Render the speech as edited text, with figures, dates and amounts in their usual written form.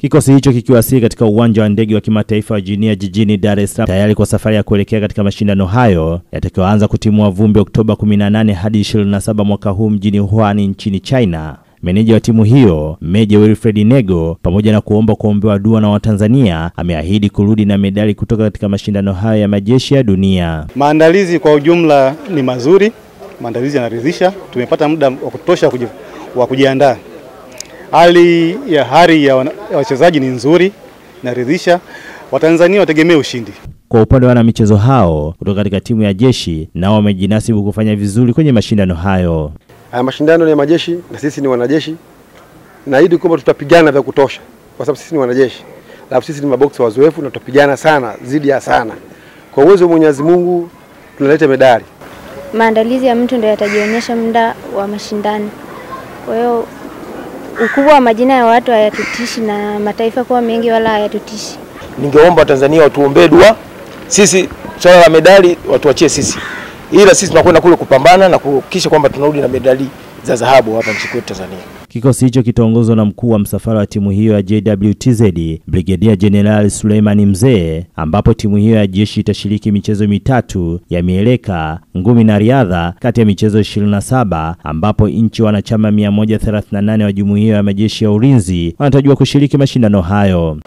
Kikosi hicho kikiwasili katika uwanja wa ndege wa kimataifa wa Jinia jijini Dar es Tayari tayari kwa safari ya kuelekea katika mashindano hayo yatakayoanza kutimua vumbi Oktoba 18 hadi 27 mwaka huu mjini Wuhan nchini China. Meneja wa timu hiyo, Major Wilfred Nego, pamoja na kuombewa dua na Watanzania, ameahidi kurudi na medali kutoka katika mashindano hayo ya majeshi ya dunia. Maandalizi kwa ujumla ni mazuri, maandalizi yanaridhisha, tumepata muda wa kutosha wa kujiandaa. Hali ya wachezaji ni nzuri, naridhisha, Watanzania wategemea ushindi. Kwa upande wa michezo hao kutoka katika timu ya jeshi, nao wamejinasibu kufanya vizuri kwenye mashindano hayo. Haya mashindano ni ya majeshi na sisi ni wanajeshi. Naahidi kwamba tutapigana vya kutosha kwa sababu sisi ni wanajeshi. Alafu sisi ni maboxer wazoefu na tutapigana sana, zidi ya sana. Kwa uwezo wa Mwenyezi Mungu tunaleta medali. Maandalizi ya mtu ndio yatajionyesha muda wa mashindano. Kwa hiyo ukubwa wa majina ya watu hayatutishi na mataifa kwa mengi wala hayatutishi. Ningeomba Tanzania watuombee dua. Sisi swala la medali watuachie sisi. Ila sisi tunakwenda kule kupambana na kuhakikisha kwamba tunarudi na medali za dhahabu hapa nchini kwetu Tanzania. Kikosi hicho kitaongozwa na mkuu wa msafara wa timu hiyo ya JWTZ, Brigadier General Suleiman Mzee, ambapo timu hiyo ya jeshi itashiriki michezo mitatu ya mieleka, ngumi na riadha kati ya michezo 27, ambapo nchi wanachama 138 wa jumuiya ya majeshi ya ulinzi wanatarajiwa kushiriki mashindano hayo.